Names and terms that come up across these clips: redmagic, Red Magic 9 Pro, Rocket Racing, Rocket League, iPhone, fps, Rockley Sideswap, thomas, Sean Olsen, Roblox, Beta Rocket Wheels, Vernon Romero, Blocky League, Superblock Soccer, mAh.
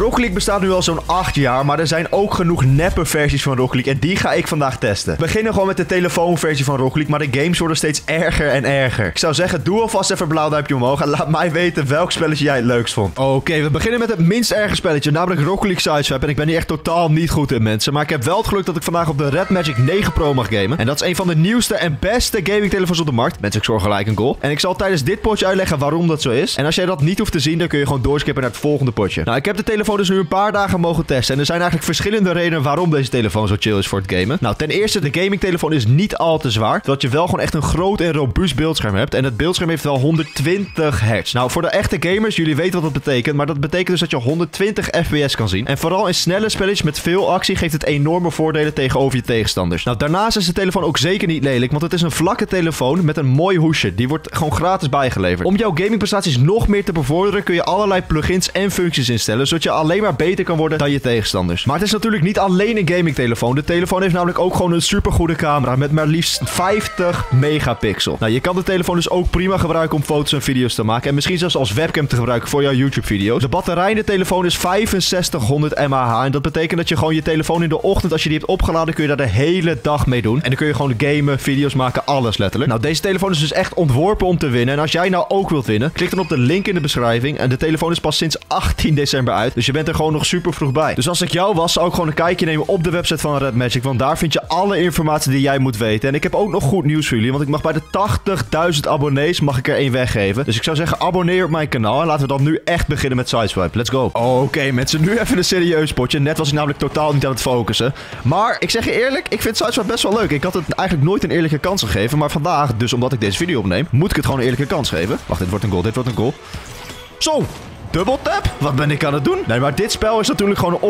Rocket League bestaat nu al zo'n 8 jaar, maar er zijn ook genoeg neppe versies van Rocket League en die ga ik vandaag testen. We beginnen gewoon met de telefoonversie van Rocket League, maar de games worden steeds erger en erger. Ik zou zeggen, doe alvast even een blauw duimpje omhoog en laat mij weten welk spelletje jij het leukst vond. Oké, we beginnen met het minst erge spelletje, namelijk Rocket League Sideswap. En ik ben hier echt totaal niet goed in, mensen, maar ik heb wel het geluk dat ik vandaag op de Red Magic 9 Pro mag gamen. En dat is een van de nieuwste en beste gaming telefoons op de markt. Mensen, ik zorg gelijk een goal. En ik zal tijdens dit potje uitleggen waarom dat zo is. En als jij dat niet hoeft te zien, dan kun je gewoon doorskippen naar het volgende potje. Nou, ik heb de telefoon dus nu een paar dagen mogen testen. En er zijn eigenlijk verschillende redenen waarom deze telefoon zo chill is voor het gamen. Nou, ten eerste, de gamingtelefoon is niet al te zwaar, zodat je wel gewoon echt een groot en robuust beeldscherm hebt. En het beeldscherm heeft wel 120 hertz. Nou, voor de echte gamers, jullie weten wat dat betekent. Maar dat betekent dus dat je 120 fps kan zien. En vooral in snelle spelletjes met veel actie geeft het enorme voordelen tegenover je tegenstanders. Nou, daarnaast is de telefoon ook zeker niet lelijk, want het is een vlakke telefoon met een mooi hoesje. Die wordt gewoon gratis bijgeleverd. Om jouw gamingprestaties nog meer te bevorderen, kun je allerlei plugins en functies instellen, zodat je alleen maar beter kan worden dan je tegenstanders. Maar het is natuurlijk niet alleen een gamingtelefoon. De telefoon heeft namelijk ook gewoon een supergoede camera met maar liefst 50 megapixel. Nou, je kan de telefoon dus ook prima gebruiken om foto's en video's te maken en misschien zelfs als webcam te gebruiken voor jouw YouTube-video's. De batterij in de telefoon is 6500 mAh en dat betekent dat je gewoon je telefoon in de ochtend, als je die hebt opgeladen, kun je daar de hele dag mee doen. En dan kun je gewoon gamen, video's maken, alles letterlijk. Nou, deze telefoon is dus echt ontworpen om te winnen. En als jij nou ook wilt winnen, klik dan op de link in de beschrijving. En de telefoon is pas sinds 18 december uit, dus je bent er gewoon nog super vroeg bij. Dus als ik jou was, zou ik gewoon een kijkje nemen op de website van Red Magic, want daar vind je alle informatie die jij moet weten. En ik heb ook nog goed nieuws voor jullie, want ik mag bij de 80.000 abonnees mag ik er één weggeven. Dus ik zou zeggen, abonneer op mijn kanaal en laten we dan nu echt beginnen met Sideswipe. Let's go. Oké, mensen, nu even een serieus potje. Net was ik namelijk totaal niet aan het focussen. Maar ik zeg je eerlijk, ik vind Sideswipe best wel leuk. Ik had het eigenlijk nooit een eerlijke kans gegeven, maar vandaag, dus omdat ik deze video opneem, moet ik het gewoon een eerlijke kans geven. Wacht, dit wordt een goal, dit wordt een goal. Zo! Dubbeltap? Wat ben ik aan het doen? Nee, maar dit spel is natuurlijk gewoon een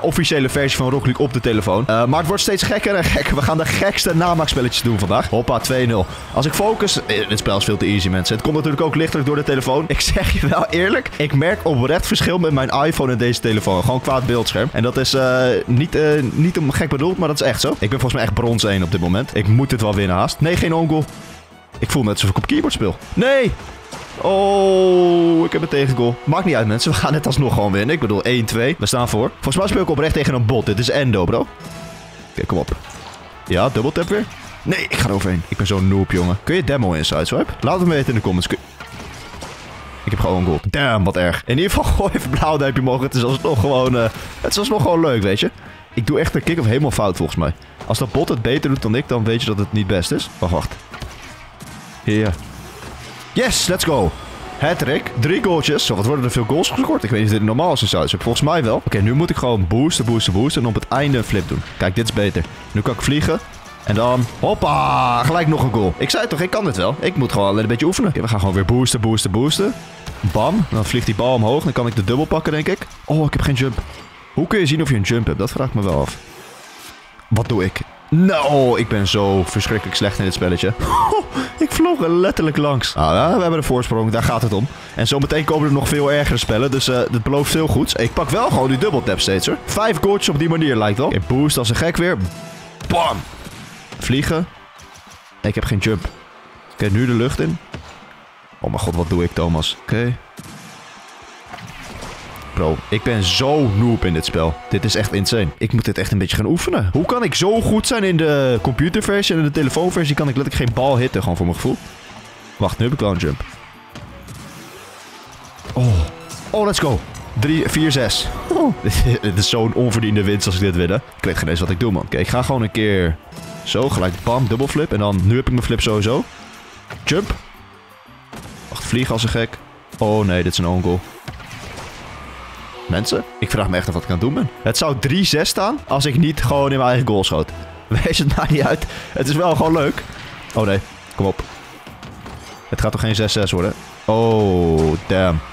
officiële versie van Rocket League op de telefoon. Maar het wordt steeds gekker en gekker. We gaan de gekste namaakspelletjes doen vandaag. Hoppa, 2-0. Als ik focus... Dit spel is veel te easy, mensen. Het komt natuurlijk ook lichtelijk door de telefoon. Ik zeg je wel eerlijk, ik merk oprecht verschil met mijn iPhone en deze telefoon. Gewoon qua het beeldscherm. En dat is niet om gek bedoeld, maar dat is echt zo. Ik ben volgens mij echt brons 1 op dit moment. Ik moet dit wel winnen haast. Nee, geen ongoal. Ik voel net alsof ik op keyboard speel. Nee! Oh, ik heb een tegengoal. Maakt niet uit, mensen. We gaan net alsnog gewoon winnen. Ik bedoel, 1-2. We staan voor. Volgens mij speel ik oprecht tegen een bot. Dit is endo, bro. Oké, kom op. Ja, dubbeltap weer. Nee, ik ga er overheen. Ik ben zo'n noob, jongen. Kun je demo in Sideswipe? Laat het me weten in de comments. Ik heb gewoon een goal. Damn, wat erg. In ieder geval, gooi even blauw duimpje omhoog. Het is alsnog gewoon, leuk, weet je. Ik doe echt een kick-off helemaal fout, volgens mij. Als dat bot het beter doet dan ik, dan weet je dat het niet best is. Wacht. Hier. Yeah. Yes, let's go. Hattrick, 3 goaltjes. Zo, wat worden er veel goals gescoord? Ik weet niet of dit normaal is in Sideswipe. Volgens mij wel. Oké, nu moet ik gewoon boosten en op het einde een flip doen. Kijk, dit is beter. Nu kan ik vliegen. En dan, hoppa, gelijk nog een goal. Ik zei toch, ik kan dit wel. Ik moet gewoon alleen een beetje oefenen. Oké, we gaan gewoon weer boosten. Bam, dan vliegt die bal omhoog. Dan kan ik de dubbel pakken, denk ik. Oh, ik heb geen jump. Hoe kun je zien of je een jump hebt? Dat vraag ik me wel af. Wat doe ik? Nou, ik ben zo verschrikkelijk slecht in dit spelletje. Ik vlog er letterlijk langs. Nou, we hebben de voorsprong, daar gaat het om. En zometeen komen er nog veel ergere spellen, dus dat belooft veel goeds. Ik pak wel gewoon die dubbeltap steeds, hoor. 5 goals op die manier lijkt wel. Oké, boost als een gek weer. Bam! Vliegen. Ik heb geen jump. Oké, nu de lucht in. Oh mijn god, wat doe ik, Thomas? Oké. Bro, ik ben zo noob in dit spel. Dit is echt insane. Ik moet dit echt een beetje gaan oefenen. Hoe kan ik zo goed zijn in de computerversie en in de telefoonversie? Kan ik letterlijk geen bal hitten, gewoon voor mijn gevoel. Wacht, nu heb ik wel een jump. Oh, let's go. 3, 4, 6. Dit is zo'n onverdiende winst als ik dit win, hè. Ik weet geen eens wat ik doe, man. Oké, ik ga gewoon een keer zo, gelijk bam, dubbelflip. En dan, nu heb ik mijn flip sowieso. Jump. Wacht, vliegen als een gek. Oh nee, dit is een own goal. Mensen, ik vraag me echt af wat ik aan het doen ben. Het zou 3-6 staan als ik niet gewoon in mijn eigen goal schoot. Wees het maar niet uit. Het is wel gewoon leuk. Oh nee, kom op. Het gaat toch geen 6-6 worden? Oh, damn. 6-6.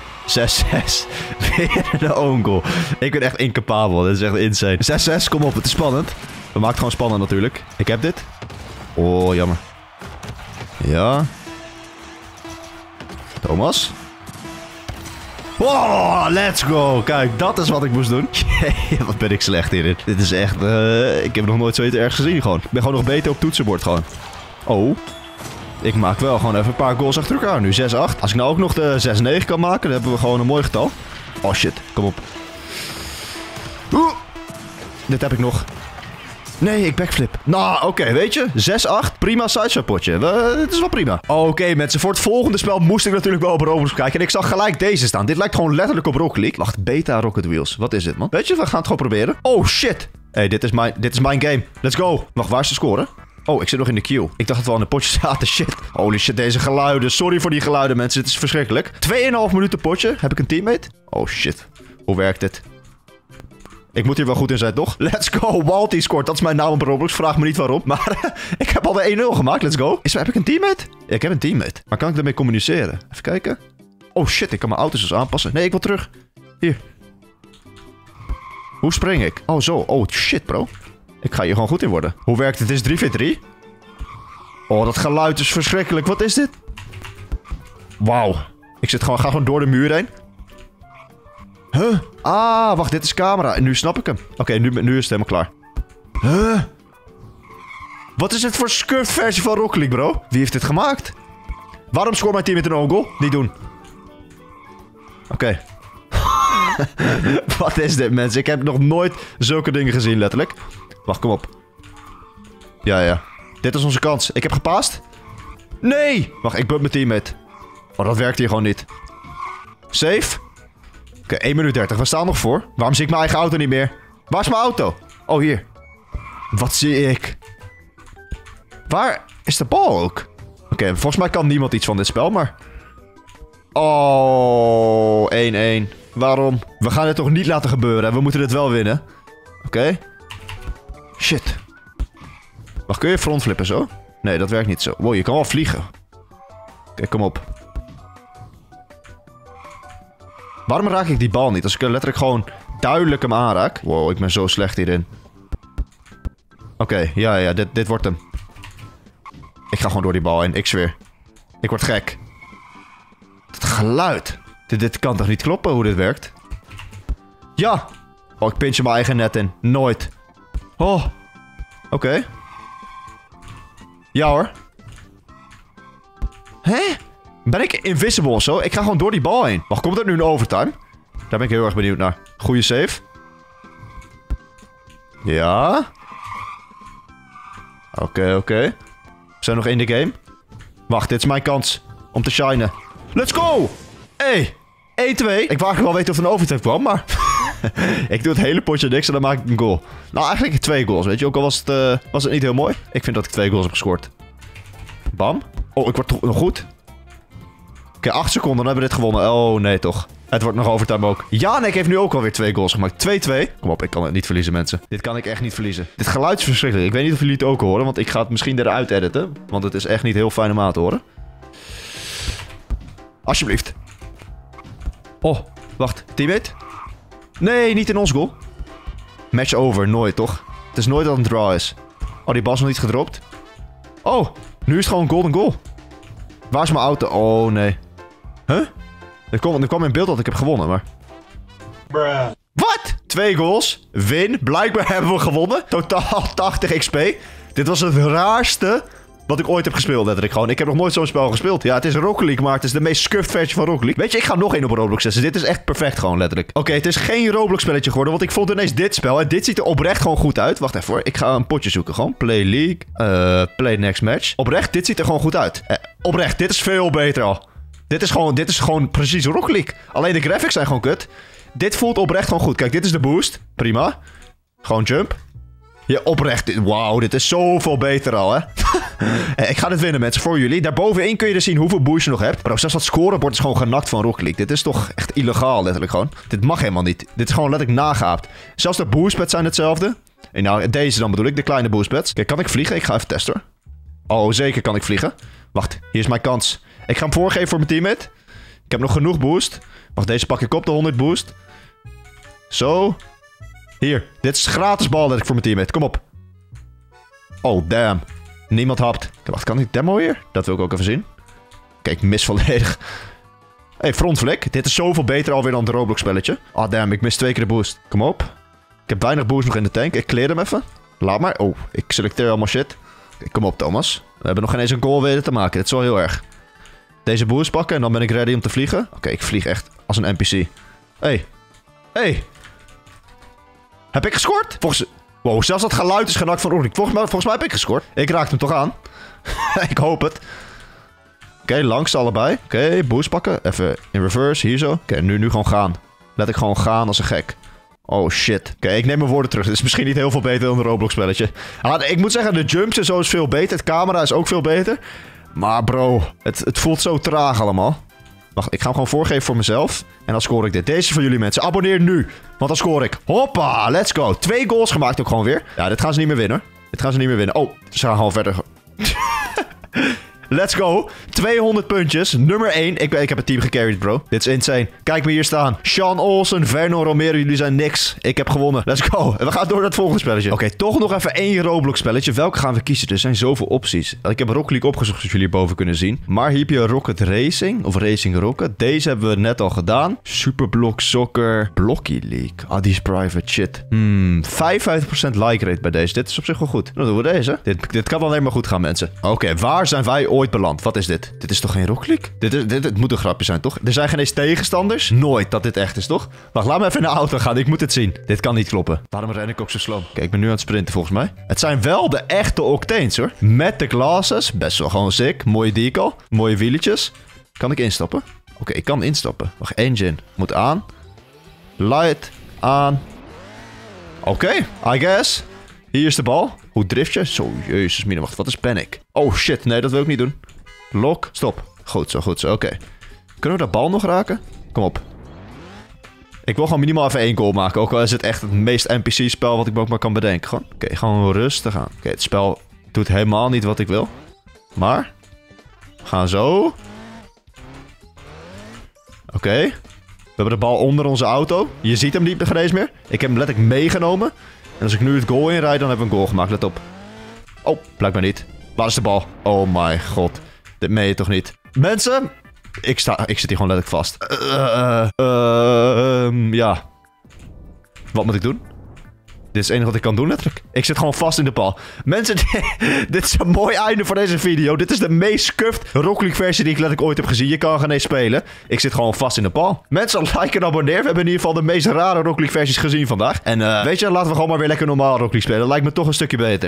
Weer de own goal. Ik ben echt incapabel. Dit is echt insane. 6-6, kom op. Het is spannend. We maken het gewoon spannend natuurlijk. Ik heb dit. Oh, jammer. Ja. Thomas. Oh, let's go. Kijk, dat is wat ik moest doen. Jee, wat ben ik slecht in dit. Dit is echt... ik heb nog nooit zoiets ergs gezien gewoon. Ik ben gewoon nog beter op toetsenbord gewoon. Oh. Ik maak wel gewoon even een paar goals achter elkaar. Nu 6-8. Als ik nou ook nog de 6-9 kan maken, dan hebben we gewoon een mooi getal. Oh shit, kom op. Dit heb ik nog. Nee, ik backflip. Nou, oké, weet je. 6-8. Prima sideswap potje. Het is wel prima. Oké, mensen. Voor het volgende spel moest ik natuurlijk wel op Roblox kijken. En ik zag gelijk deze staan. Dit lijkt gewoon letterlijk op Rocket League. Wacht, Beta Rocket Wheels. Wat is dit, man? Weet je, we gaan het gewoon proberen. Oh, shit. Hé, dit is mijn game. Let's go. Wacht, waar is de score? Oh, ik zit nog in de queue. Ik dacht dat we al in de potje zaten. Shit. Holy shit, deze geluiden. Sorry voor die geluiden, mensen. Dit is verschrikkelijk. 2,5 minuten potje. Heb ik een teammate? Oh, shit. Hoe werkt dit? Ik moet hier wel goed in zijn, toch? Let's go, Walty scoort. Dat is mijn naam op Roblox. Vraag me niet waarom. Maar ik heb al de 1-0 gemaakt. Let's go. Heb ik een teammate? Ja, ik heb een teammate. Maar kan ik daarmee communiceren? Even kijken. Oh shit, ik kan mijn auto's dus aanpassen. Nee, ik wil terug. Hier. Hoe spring ik? Oh zo. Oh shit, bro. Ik ga hier gewoon goed in worden. Hoe werkt het? Het is 3v3. Oh, dat geluid is verschrikkelijk. Wat is dit? Wauw. Ik ga gewoon door de muur heen. Huh? Ah, wacht, dit is camera. En nu snap ik hem. Oké, nu is het helemaal klaar. Huh? Wat is het voor scuffed versie van Rocket League, bro? Wie heeft dit gemaakt? Waarom scoort mijn team met een own goal? Niet doen. Oké. Wat is dit, mensen? Ik heb nog nooit zulke dingen gezien, letterlijk. Wacht, kom op. Ja, ja. Dit is onze kans. Ik heb gepast. Nee! Wacht, ik bump mijn teammate. Oh, dat werkt hier gewoon niet. Safe. Oké, 1 minuut 30. We staan nog voor. Waarom zie ik mijn eigen auto niet meer? Waar is mijn auto? Oh, hier. Wat zie ik? Waar is de bal ook? Oké, volgens mij kan niemand iets van dit spel, maar... Oh, 1-1. Waarom? We gaan dit toch niet laten gebeuren. We moeten dit wel winnen. Oké. Shit. Wacht, kun je frontflippen zo? Nee, dat werkt niet zo. Wow, je kan wel vliegen. Oké, kom op. Waarom raak ik die bal niet? Als ik letterlijk gewoon duidelijk hem aanraak. Wow, ik ben zo slecht hierin. Oké, ja, dit wordt hem. Ik ga gewoon door die bal heen, ik zweer. Ik word gek. Dat geluid. Dit kan toch niet kloppen hoe dit werkt? Ja! Oh, ik pinch mijn eigen net in. Nooit. Oh. Oké. Ja hoor. Hé? Ben ik invisible of zo? Ik ga gewoon door die bal heen. Wacht, komt er nu een overtime? Daar ben ik heel erg benieuwd naar. Goeie save. Ja. Oké. We zijn nog in de game. Wacht, dit is mijn kans om te shinen. Let's go! Hey, 1-2. Ik wou wel weten of er een overtime kwam, maar... ik doe het hele potje niks en dan maak ik een goal. Nou, eigenlijk 2 goals, weet je. Ook al was het niet heel mooi. Ik vind dat ik 2 goals heb gescoord. Bam. Oh, ik word toch nog goed. Oké, 8 seconden, dan hebben we dit gewonnen. Oh, nee toch. Het wordt nog overtime ook. Janek heeft nu ook alweer 2 goals gemaakt. 2-2. Kom op, ik kan het niet verliezen, mensen. Dit kan ik echt niet verliezen. Dit geluid is verschrikkelijk. Ik weet niet of jullie het ook horen, want ik ga het misschien eruit editen. Want het is echt niet heel fijn om aan te horen. Alsjeblieft. Oh, wacht. Teammate? Nee, niet in ons goal. Match over, nooit toch? Het is nooit dat een draw is. Oh, die bal is nog niet gedropt. Oh, nu is het gewoon golden goal. Waar is mijn auto? Oh, nee. Huh? Er kwam in beeld dat ik heb gewonnen, maar... Bruh. Wat? 2 goals. Win. Blijkbaar hebben we gewonnen. Totaal 80 XP. Dit was het raarste wat ik ooit heb gespeeld, letterlijk gewoon. Ik heb nog nooit zo'n spel gespeeld. Ja, het is Rocket League, maar het is de meest scuffed versie van Rocket League. Weet je, ik ga nog 1 op Roblox zetten. Dit is echt perfect gewoon, letterlijk. Oké, het is geen Roblox spelletje geworden, want ik vond ineens dit spel. En dit ziet er oprecht gewoon goed uit. Wacht even hoor, ik ga een potje zoeken gewoon. Play League, play next match. Oprecht, dit ziet er gewoon goed uit. Oprecht, dit is veel beter al. Dit is gewoon precies Rocket League. Alleen de graphics zijn gewoon kut. Dit voelt oprecht gewoon goed. Kijk, dit is de boost. Prima. Gewoon jump. Ja, oprecht. Wauw, dit is zoveel beter al, hè. Ik ga dit winnen, mensen, voor jullie. Daarbovenin kun je dus zien hoeveel boost je nog hebt. Bro, zelfs dat scorebord is gewoon genakt van Rocket League. Dit is toch echt illegaal, letterlijk gewoon. Dit mag helemaal niet. Dit is gewoon letterlijk nagaapt. Zelfs de boostpads zijn hetzelfde. En nou, deze dan bedoel ik, de kleine boostpads. Kijk, kan ik vliegen? Ik ga even testen, hoor. Oh, zeker kan ik vliegen. Wacht, hier is mijn kans. Ik ga hem voorgeven voor mijn teammate. Ik heb nog genoeg boost. Wacht, deze pak ik op, de 100 boost. Zo. Hier, dit is gratis bal dat ik voor mijn teammate. Kom op. Oh, damn. Niemand hapt. Wacht, kan ik demo hier? Dat wil ik ook even zien. Kijk, mis volledig. Hey, frontflik. Dit is zoveel beter alweer dan het Roblox spelletje. Oh, damn. Ik mis 2 keer de boost. Kom op. Ik heb weinig boost nog in de tank. Ik clear hem even. Laat maar. Oh, ik selecteer allemaal shit. Kom op, Thomas. We hebben nog geen eens een goal weten te maken. Dit is wel heel erg. Deze boost pakken en dan ben ik ready om te vliegen. Oké, ik vlieg echt als een NPC. Hey. Heb ik gescoord? Volgens... Wow, zelfs dat geluid is genakt van Oerik. Volgens mij heb ik gescoord. Ik raakte hem toch aan. Ik hoop het. Oké, langs allebei. Oké, boost pakken. Even in reverse, hier zo. Oké, nu gewoon gaan. Let ik gewoon gaan als een gek. Oh shit. Oké, ik neem mijn woorden terug. Dit is misschien niet heel veel beter dan een Roblox spelletje. Ah, ik moet zeggen, de jumps en zo is veel beter. Het camera is ook veel beter. Maar bro, het voelt zo traag allemaal. Wacht, ik ga hem gewoon voorgeven voor mezelf. En dan score ik dit. Deze van jullie mensen. Abonneer nu. Want dan score ik. Hoppa, let's go. 2 goals gemaakt ook gewoon weer. Ja, dit gaan ze niet meer winnen. Dit gaan ze niet meer winnen. Oh, ze gaan gewoon verder. Let's go. 200 puntjes. Nummer 1. Ik heb het team gecarried, bro. Dit is insane. Kijk me hier staan. Sean Olsen, Vernon Romero. Jullie zijn niks. Ik heb gewonnen. Let's go. En we gaan door naar het volgende spelletje. Oké, toch nog even 1 Roblox spelletje. Welke gaan we kiezen? Er zijn zoveel opties. Ik heb Rocket League opgezocht, zoals jullie boven kunnen zien. Maar hier heb je Rocket Racing. Of Racing Rocket. Deze hebben we net al gedaan. Superblock Soccer. Blocky League. Ah, die is private shit. 55% like rate bij deze. Dit is op zich wel goed. Dan doen we deze. Dit kan alleen maar goed gaan, mensen. Oké, waar zijn wij ooit beland? Wat is dit? Dit is toch geen Rocket League? Dit moet een grapje zijn, toch? Er zijn geen eens tegenstanders. Nooit dat dit echt is, toch? Wacht, laat me even naar de auto gaan. Ik moet het zien. Dit kan niet kloppen. Waarom ren ik ook zo sloom? Kijk, ik ben nu aan het sprinten, volgens mij. Het zijn wel de echte octanes, hoor. Met de glasses. Best wel gewoon sick. Mooie decal. Mooie wieletjes. Kan ik instappen? Oké, ik kan instappen. Wacht, engine. Moet aan. Light. Aan. Oké, I guess. Hier is de bal. Hoe drift je? Zo, jezus mina. Wacht, wat is panic? Oh shit, nee, dat wil ik niet doen. Lock, stop. Goed zo, goed zo. Oké. Kunnen we dat bal nog raken? Kom op. Ik wil gewoon minimaal even 1 goal maken. Ook al is het echt het meest NPC-spel wat ik ook maar kan bedenken. Gewoon. Oké, gewoon rustig aan. Oké, het spel doet helemaal niet wat ik wil. Maar. We gaan zo. Oké. We hebben de bal onder onze auto. Je ziet hem niet eens meer. Ik heb hem letterlijk meegenomen. En als ik nu het goal inrijd, dan heb ik een goal gemaakt. Let op. Oh, blijkbaar niet. Waar is de bal? Oh my god. Dit meen je toch niet? Mensen! Ik zit hier gewoon letterlijk vast. Ja. Wat moet ik doen? Dit is het enige wat ik kan doen, letterlijk. Ik zit gewoon vast in de paal. Mensen, dit is een mooi einde voor deze video. Dit is de meest scuffed Rocket League versie die ik letterlijk ooit heb gezien. Je kan geen eens spelen. Ik zit gewoon vast in de paal. Mensen, like en abonneer. We hebben in ieder geval de meest rare Rocket League versies gezien vandaag. En weet je, laten we gewoon maar weer lekker normaal Rocket League spelen. Lijkt me toch een stukje beter.